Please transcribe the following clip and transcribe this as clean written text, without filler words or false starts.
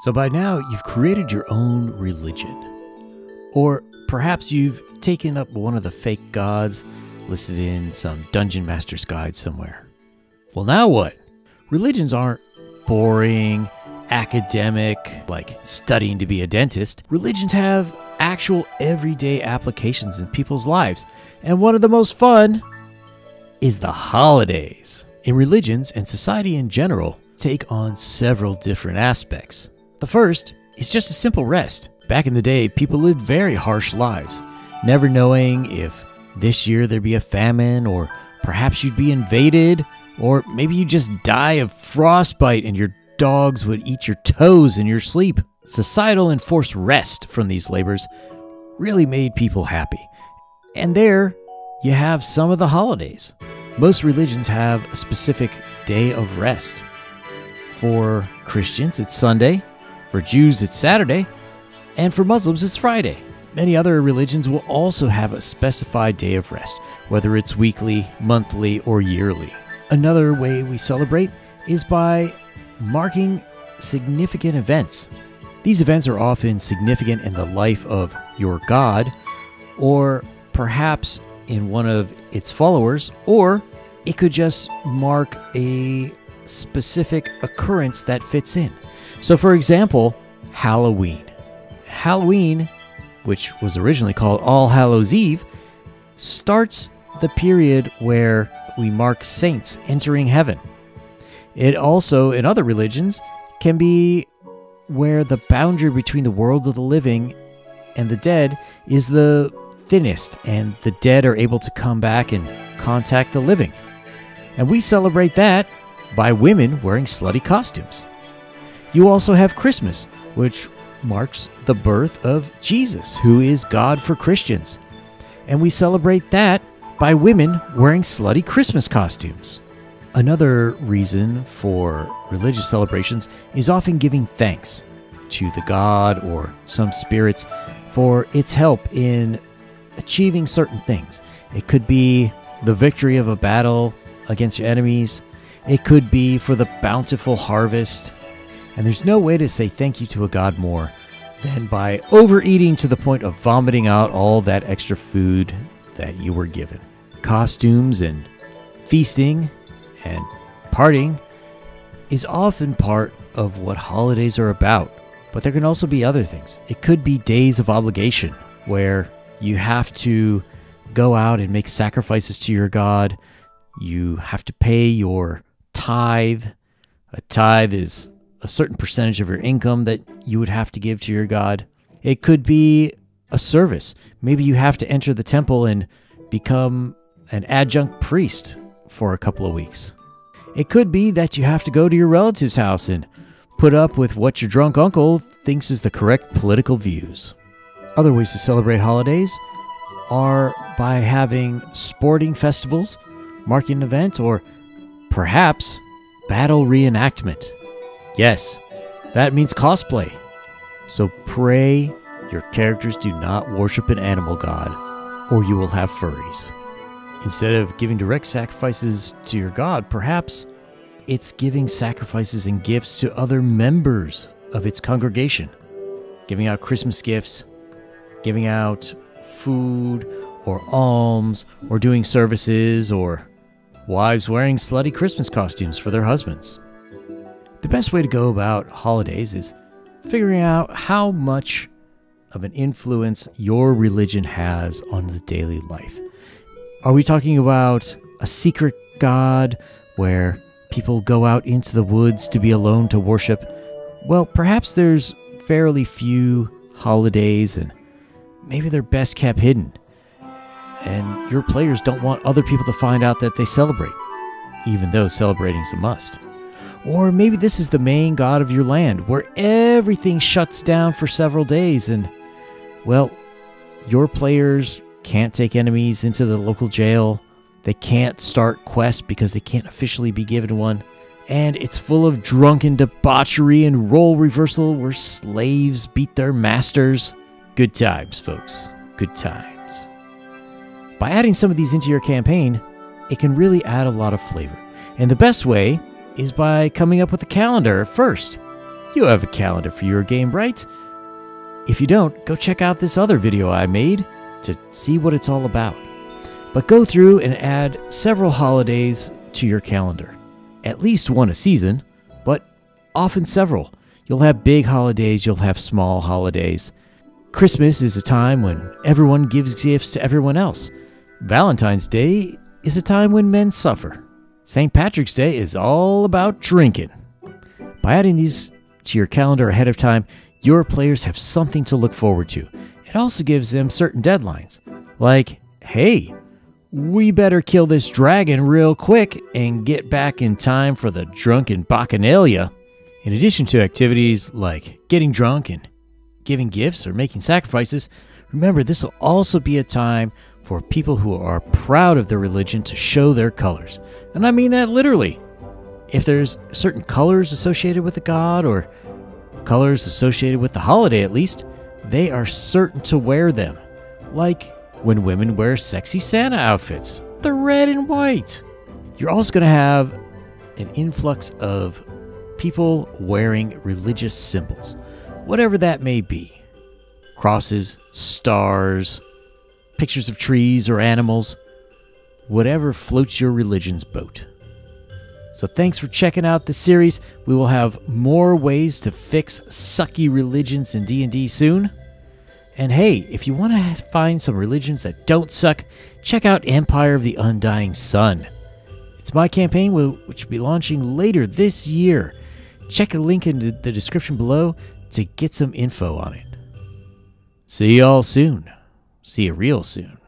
So by now, you've created your own religion. Or perhaps you've taken up one of the fake gods listed in some Dungeon Master's Guide somewhere. Well, now what? Religions aren't boring, academic, like studying to be a dentist. Religions have actual everyday applications in people's lives. And one of the most fun is the holidays. In religions and society in general, take on several different aspects. The first is just a simple rest. Back in the day, people lived very harsh lives, never knowing if this year there'd be a famine, or perhaps you'd be invaded, or maybe you just die of frostbite and your dogs would eat your toes in your sleep. Societal enforced rest from these labors really made people happy. And there you have some of the holidays. Most religions have a specific day of rest. For Christians, it's Sunday. For Jews, it's Saturday. And for Muslims, it's Friday. Many other religions will also have a specified day of rest, whether it's weekly, monthly, or yearly. Another way we celebrate is by marking significant events. These events are often significant in the life of your god, or perhaps in one of its followers, or it could just mark a specific occurrence that fits in. So for example, Halloween. Halloween, which was originally called All Hallows' Eve, starts the period where we mark saints entering heaven. It also, in other religions, can be where the boundary between the world of the living and the dead is the thinnest, and the dead are able to come back and contact the living. And we celebrate that by women wearing slutty costumes. You also have Christmas, which marks the birth of Jesus, who is God for Christians. And we celebrate that by women wearing slutty Christmas costumes. Another reason for religious celebrations is often giving thanks to the god or some spirits for its help in achieving certain things. It could be the victory of a battle against your enemies. It could be for the bountiful harvest. And there's no way to say thank you to a god more than by overeating to the point of vomiting out all that extra food that you were given. Costumes and feasting and partying is often part of what holidays are about, but there can also be other things. It could be days of obligation where you have to go out and make sacrifices to your god. You have to pay your tithe. A tithe is a certain percentage of your income that you would have to give to your god. It could be a service. Maybe you have to enter the temple and become an adjunct priest for a couple of weeks. It could be that you have to go to your relative's house and put up with what your drunk uncle thinks is the correct political views. Other ways to celebrate holidays are by having sporting festivals, marking an event, or perhaps battle reenactment. Yes, that means cosplay. So pray your characters do not worship an animal god, or you will have furries. Instead of giving direct sacrifices to your god, perhaps it's giving sacrifices and gifts to other members of its congregation. Giving out Christmas gifts, giving out food or alms, or doing services, or wives wearing slutty Christmas costumes for their husbands. The best way to go about holidays is figuring out how much of an influence your religion has on the daily life. Are we talking about a secret god where people go out into the woods to be alone to worship? Well, perhaps there's fairly few holidays and maybe they're best kept hidden, and your players don't want other people to find out that they celebrate, even though celebrating's a must. Or maybe this is the main god of your land, where everything shuts down for several days and, well, your players can't take enemies into the local jail. They can't start quests because they can't officially be given one. And it's full of drunken debauchery and role reversal where slaves beat their masters. Good times, folks. Good times. By adding some of these into your campaign, it can really add a lot of flavor. And the best way is by coming up with a calendar first. You have a calendar for your game, right? If you don't, go check out this other video I made to see what it's all about. But go through and add several holidays to your calendar. At least one a season, but often several. You'll have big holidays, you'll have small holidays. Christmas is a time when everyone gives gifts to everyone else. Valentine's Day is a time when men suffer. St. Patrick's Day is all about drinking. By adding these to your calendar ahead of time, your players have something to look forward to. It also gives them certain deadlines, like, hey, we better kill this dragon real quick and get back in time for the drunken bacchanalia. In addition to activities like getting drunk and giving gifts or making sacrifices, remember this will also be a time for people who are proud of their religion to show their colors. And I mean that literally. If there's certain colors associated with a god or colors associated with the holiday at least, they are certain to wear them. Like when women wear sexy Santa outfits. They're red and white. You're also going to have an influx of people wearing religious symbols, whatever that may be. Crosses, stars, pictures of trees or animals, whatever floats your religion's boat. So thanks for checking out this series. We will have more ways to fix sucky religions in D&D soon. And hey, if you want to find some religions that don't suck, check out Empire of the Undying Sun. It's my campaign, which will be launching later this year. Check the link in the description below to get some info on it. See y'all soon. See you real soon.